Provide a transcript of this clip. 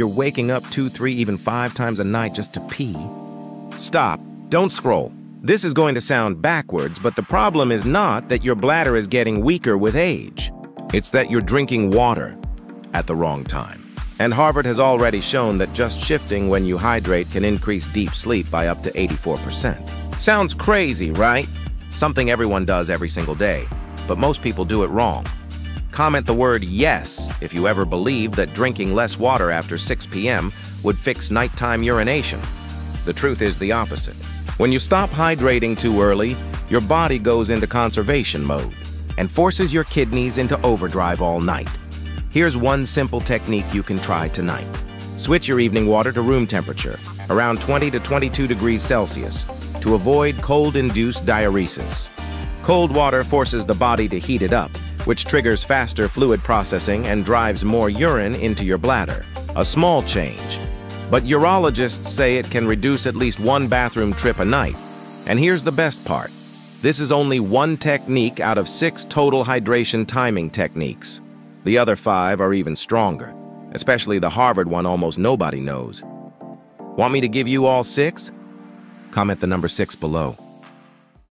you're waking up 2, 3, even 5 times a night just to pee. Stop. Don't scroll. This is going to sound backwards, but the problem is not that your bladder is getting weaker with age. It's that you're drinking water at the wrong time. And Harvard has already shown that just shifting when you hydrate can increase deep sleep by up to 84%. Sounds crazy, right? Something everyone does every single day, but most people do it wrong. Comment the word yes if you ever believed that drinking less water after 6 p.m. would fix nighttime urination. The truth is the opposite. When you stop hydrating too early, your body goes into conservation mode and forces your kidneys into overdrive all night. Here's one simple technique you can try tonight. Switch your evening water to room temperature, around 20 to 22 degrees Celsius, to avoid cold-induced diuresis. Cold water forces the body to heat it up, which triggers faster fluid processing and drives more urine into your bladder. A small change, but urologists say it can reduce at least 1 bathroom trip a night. And here's the best part. This is only one technique out of 6 total hydration timing techniques. The other 5 are even stronger, especially the Harvard one almost nobody knows. Want me to give you all 6? Comment the number 6 below.